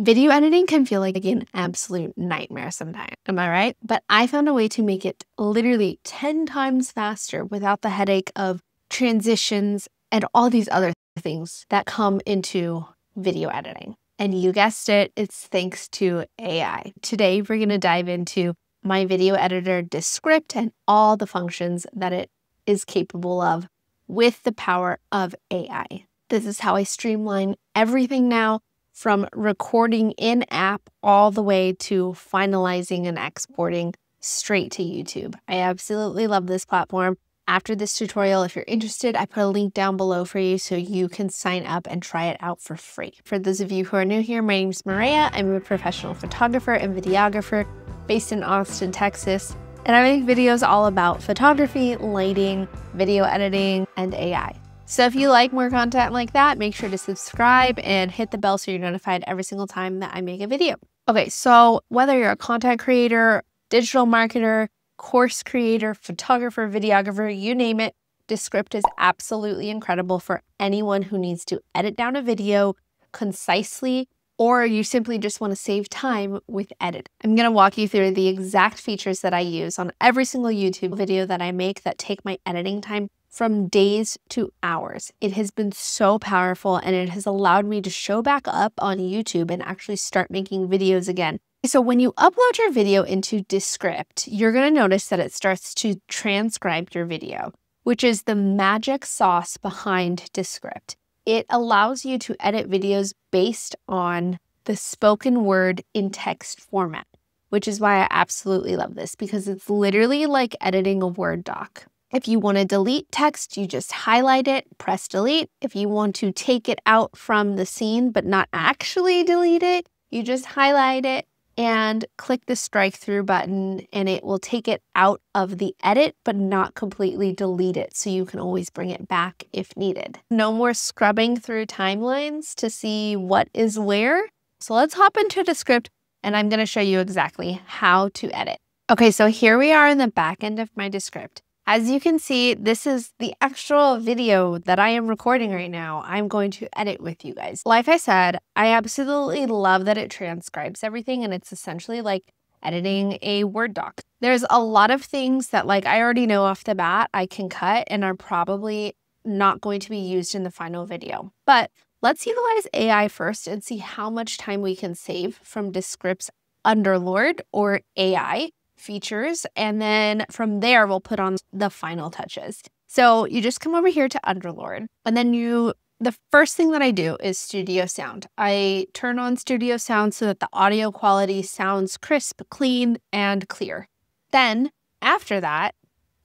Video editing can feel like an absolute nightmare sometimes, am I right? But I found a way to make it literally 10 times faster without the headache of transitions and all these other things that come into video editing. And you guessed it, it's thanks to AI. Today, we're gonna dive into my video editor Descript and all the functions that it is capable of with the power of AI. This is how I streamline everything now, from recording in app all the way to finalizing and exporting straight to YouTube. I absolutely love this platform. After this tutorial, if you're interested, I put a link down below for you so you can sign up and try it out for free. For those of you who are new here, my name is Maria. I'm a professional photographer and videographer based in Austin, Texas. And I make videos all about photography, lighting, video editing, and AI. So if you like more content like that, make sure to subscribe and hit the bell so you're notified every single time that I make a video. Okay, so whether you're a content creator, digital marketer, course creator, photographer, videographer, you name it, Descript is absolutely incredible for anyone who needs to edit down a video concisely, or you simply just want to save time with edit. I'm going to walk you through the exact features that I use on every single YouTube video that I make that take my editing time from days to hours. It has been so powerful, and it has allowed me to show back up on YouTube and actually start making videos again. So when you upload your video into Descript, you're going to notice that it starts to transcribe your video, which is the magic sauce behind Descript. It allows you to edit videos based on the spoken word in text format, which is why I absolutely love this, because it's literally like editing a Word doc. If you want to delete text, you just highlight it, press delete. If you want to take it out from the scene but not actually delete it, you just highlight it and click the strike through button, and it will take it out of the edit but not completely delete it, so you can always bring it back if needed. No more scrubbing through timelines to see what is where. So let's hop into Descript, and I'm going to show you exactly how to edit. Okay, so here we are in the back end of my Descript. As you can see, this is the actual video that I am recording right now. I'm going to edit with you guys. Like I said, I absolutely love that it transcribes everything, and it's essentially like editing a Word doc. There's a lot of things that, like, I already know off the bat I can cut and are probably not going to be used in the final video. But let's utilize AI first and see how much time we can save from Descript's Underlord or AI features, and then from there we'll put on the final touches. So you just come over here to Underlord, and then the first thing that I do is studio sound. I turn on studio sound so that the audio quality sounds crisp, clean, and clear. Then after that,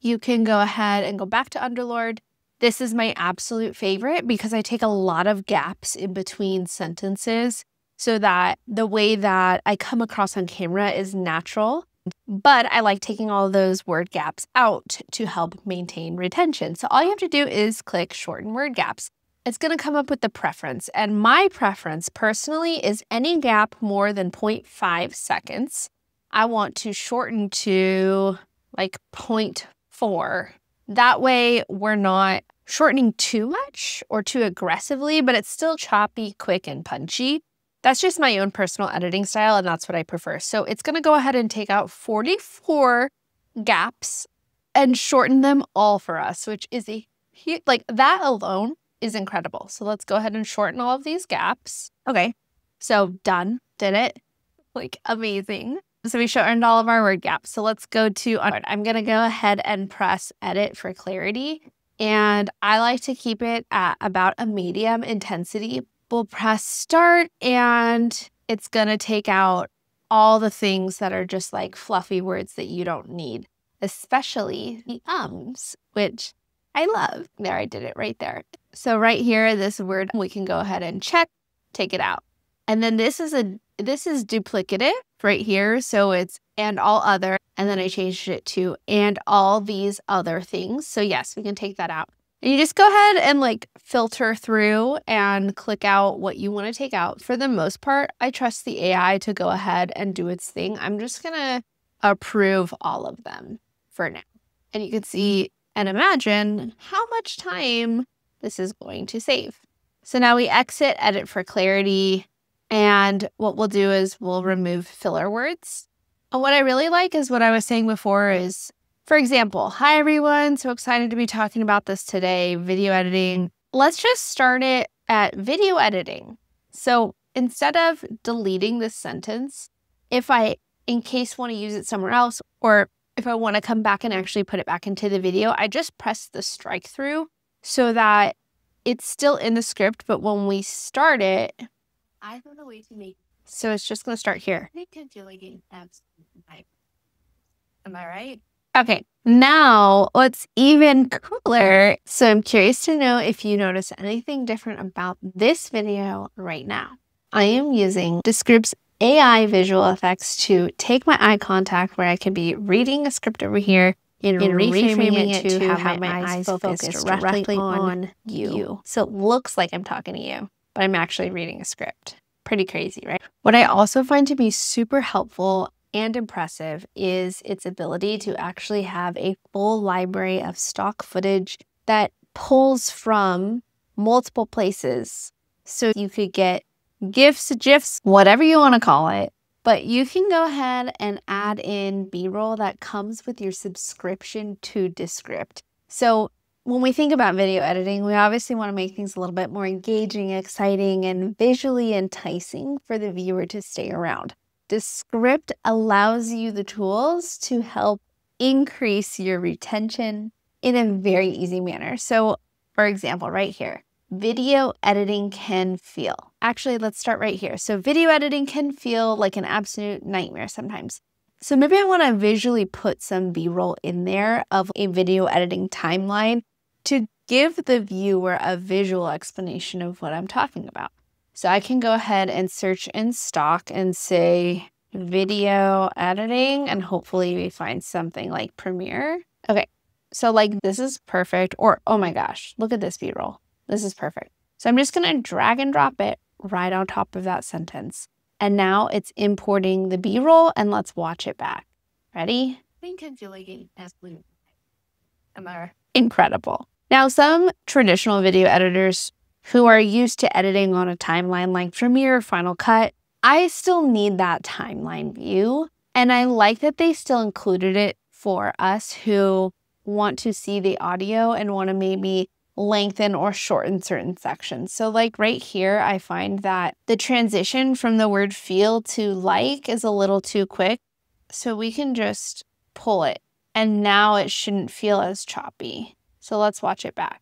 you can go ahead and go back to Underlord. This is my absolute favorite because I take a lot of gaps in between sentences so that the way that I come across on camera is natural. But I like taking all those word gaps out to help maintain retention. So all you have to do is click shorten word gaps. It's going to come up with the preference. And my preference personally is any gap more than 0.5 seconds. I want to shorten to like 0.4. That way we're not shortening too much or too aggressively, but it's still choppy, quick, and punchy. That's just my own personal editing style, and that's what I prefer. So it's going to go ahead and take out 44 gaps and shorten them all for us, which is a huge, like, that alone is incredible. So let's go ahead and shorten all of these gaps. Okay, so done, did it, like, amazing. So we shortened all of our word gaps. So let's go to, I'm going to go ahead and press edit for clarity. And I like to keep it at about a medium intensity. We'll press start, and it's going to take out all the things that are just like fluffy words that you don't need, especially the ums, which I love. There, I did it right there. So right here, this word, we can go ahead and check, take it out. And then this is duplicative right here. So it's and all other, and then I changed it to and all these other things. So yes, we can take that out. And you just go ahead and like filter through and click out what you want to take out. For the most part, I trust the AI to go ahead and do its thing. I'm just going to approve all of them for now. And you can see and imagine how much time this is going to save. So now we exit edit for clarity, And what we'll do is we'll remove filler words. And what I really like is what I was saying before is, for example, hi everyone, so excited to be talking about this today, video editing. Let's just start it at video editing. So instead of deleting this sentence, if I in case want to use it somewhere else, or if I want to come back and actually put it back into the video, I just press the strike through so that it's still in the script, but when we start it, I found a way to make. So it's just going to start here. Am I right? Okay. Now what's even cooler. So I'm curious to know if you notice anything different about this video right now. I am using Descript's AI visual effects to take my eye contact where I can be reading a script over here and reframing it to have my eyes focused directly on you. So it looks like I'm talking to you, but I'm actually reading a script. Pretty crazy, right? What I also find to be super helpful and impressive is its ability to actually have a full library of stock footage that pulls from multiple places. So you could get GIFs, GIFs, whatever you want to call it, but you can go ahead and add in B-roll that comes with your subscription to Descript. So when we think about video editing, we obviously want to make things a little bit more engaging, exciting, and visually enticing for the viewer to stay around. Descript allows you the tools to help increase your retention in a very easy manner. So for example, right here, video editing can feel. Actually, let's start right here. So video editing can feel like an absolute nightmare sometimes. So maybe I want to visually put some B-roll in there of a video editing timeline to give the viewer a visual explanation of what I'm talking about. So I can go ahead and search in stock and say video editing, and hopefully we find something like Premiere. Okay, so like this is perfect, or oh my gosh, look at this B-roll. This is perfect. So I'm just going to drag and drop it right on top of that sentence. And now it's importing the B-roll, and let's watch it back. Ready? Incredible. Now, some traditional video editors who are used to editing on a timeline like Premiere, Final Cut, I still need that timeline view. And I like that they still included it for us who want to see the audio and want to maybe lengthen or shorten certain sections. So like right here, I find that the transition from the word feel to like is a little too quick. So we can just pull it, and now it shouldn't feel as choppy. So let's watch it back.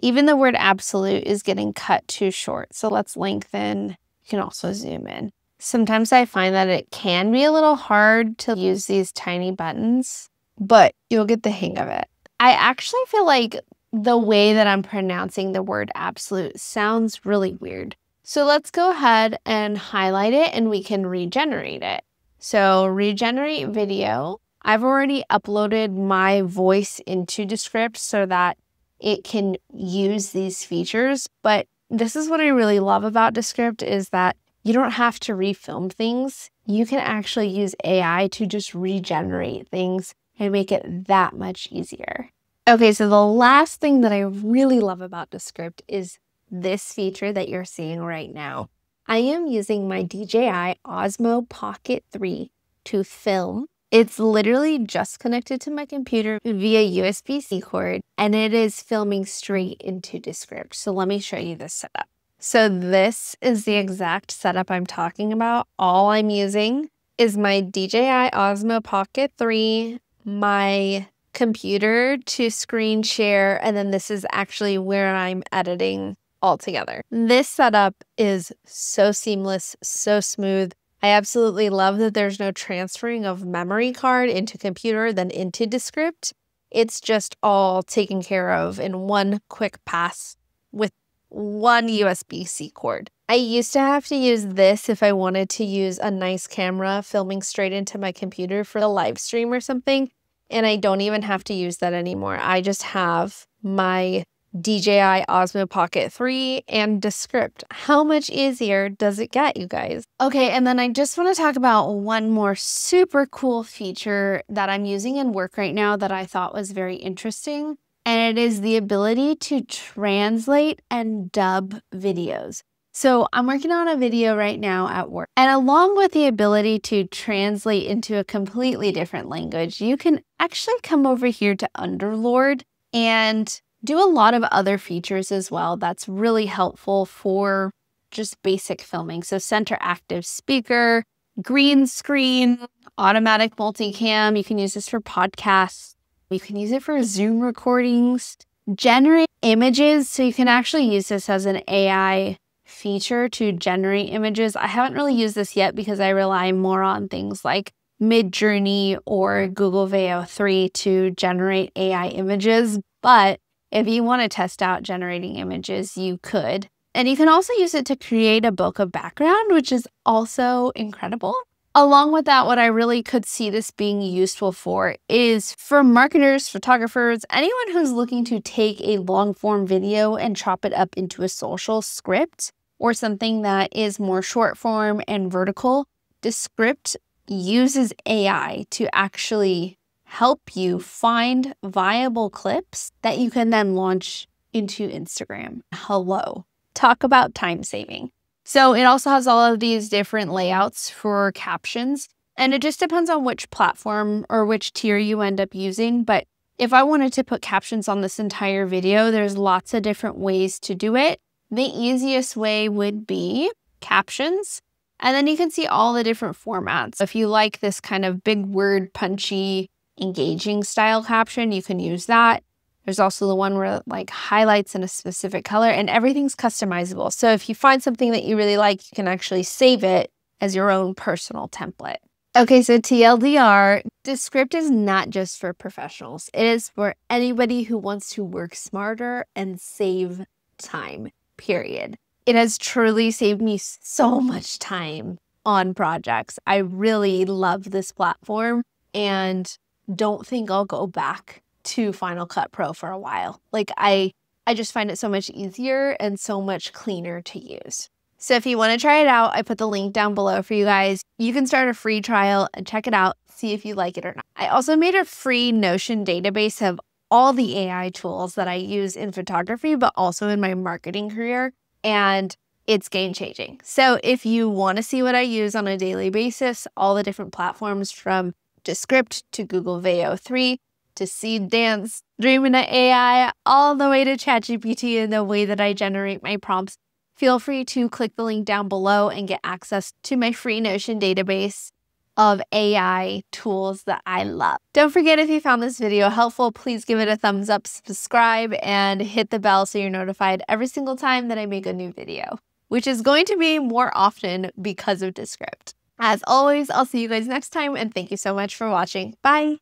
Even the word absolute is getting cut too short. So let's lengthen. You can also zoom in. Sometimes I find that it can be a little hard to use these tiny buttons, but you'll get the hang of it. I actually feel like the way that I'm pronouncing the word absolute sounds really weird. So let's go ahead and highlight it, and we can regenerate it. So regenerate video. I've already uploaded my voice into Descript so that it can use these features. But this is what I really love about Descript is that you don't have to refilm things. You can actually use AI to just regenerate things and make it that much easier. Okay, so the last thing that I really love about Descript is this feature that you're seeing right now. I am using my DJI Osmo Pocket 3 to film. It's literally just connected to my computer via USB-C cord, and it is filming straight into Descript. So let me show you this setup. So this is the exact setup I'm talking about. All I'm using is my DJI Osmo Pocket 3, my computer to screen share, and then this is actually where I'm editing all together. This setup is so seamless, so smooth. I absolutely love that there's no transferring of memory card into computer then into Descript. It's just all taken care of in one quick pass with one USB-C cord. I used to have to use this if I wanted to use a nice camera filming straight into my computer for a live stream or something. And I don't even have to use that anymore. I just have my DJI Osmo Pocket 3 and Descript. How much easier does it get, you guys? Okay, and then I just want to talk about one more super cool feature that I'm using in work right now that I thought was very interesting. And it is the ability to translate and dub videos. So I'm working on a video right now at work. And along with the ability to translate into a completely different language, you can actually come over here to Underlord and do a lot of other features as well. That's really helpful for just basic filming. So center active speaker, green screen, automatic multicam. You can use this for podcasts. You can use it for Zoom recordings, generate images. So you can actually use this as an AI feature to generate images. I haven't really used this yet because I rely more on things like Midjourney or Google Veo 3 to generate AI images. But if you want to test out generating images, you could. And you can also use it to create a bokeh background, which is also incredible. Along with that, what I really could see this being useful for is for marketers, photographers, anyone who's looking to take a long form video and chop it up into a social script or something that is more short form and vertical. Descript uses AI to actually help you find viable clips that you can then launch into Instagram. Hello. Talk about time saving. So it also has all of these different layouts for captions, and it just depends on which platform or which tier you end up using. But if I wanted to put captions on this entire video, there's lots of different ways to do it. The easiest way would be captions, and then you can see all the different formats. If you like this kind of big word, punchy, engaging style caption, you can use that. There's also the one where like highlights in a specific color, and everything's customizable. So if you find something that you really like, you can actually save it as your own personal template. Okay, so TLDR, Descript is not just for professionals. It is for anybody who wants to work smarter and save time, period. It has truly saved me so much time on projects. I really love this platform and don't think I'll go back to Final Cut Pro for a while. Like I just find it so much easier and so much cleaner to use. So if you want to try it out, I put the link down below for you guys. You can start a free trial and check it out, see if you like it or not. I also made a free Notion database of all the AI tools that I use in photography, but also in my marketing career, and it's game changing. So if you want to see what I use on a daily basis, all the different platforms from Descript to Google Veo 3, to Seed Dance, Dreamin' at AI, all the way to ChatGPT and the way that I generate my prompts, feel free to click the link down below and get access to my free Notion database of AI tools that I love. Don't forget, if you found this video helpful, please give it a thumbs up, subscribe, and hit the bell so you're notified every single time that I make a new video, which is going to be more often because of Descript. As always, I'll see you guys next time, and thank you so much for watching. Bye!